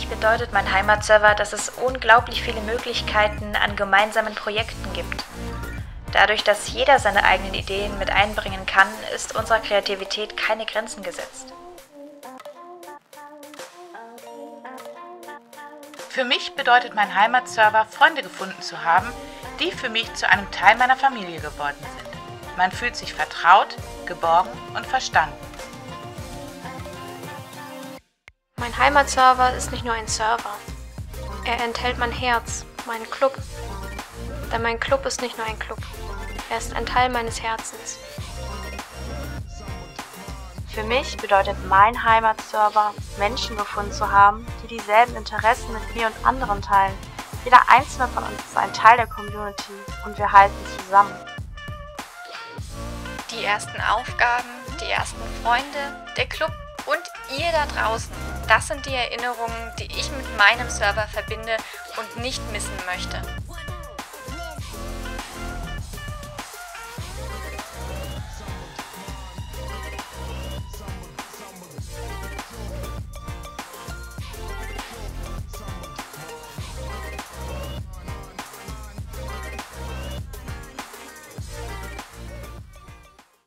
mich bedeutet mein Heimatserver, dass es unglaublich viele Möglichkeiten an gemeinsamen Projekten gibt. Dadurch, dass jeder seine eigenen Ideen mit einbringen kann, ist unserer Kreativität keine Grenzen gesetzt. Für mich bedeutet mein Heimatserver, Freunde gefunden zu haben, die für mich zu einem Teil meiner Familie geworden sind. Man fühlt sich vertraut, geborgen und verstanden. Mein Heimatserver ist nicht nur ein Server. Er enthält mein Herz, meinen Club. Denn mein Club ist nicht nur ein Club. Er ist ein Teil meines Herzens. Für mich bedeutet mein Heimatserver, Menschen gefunden zu haben, die dieselben Interessen mit mir und anderen teilen. Jeder einzelne von uns ist ein Teil der Community und wir halten zusammen. Die ersten Aufgaben, die ersten Freunde, der Club und ihr da draußen. Das sind die Erinnerungen, die ich mit meinem Server verbinde und nicht missen möchte.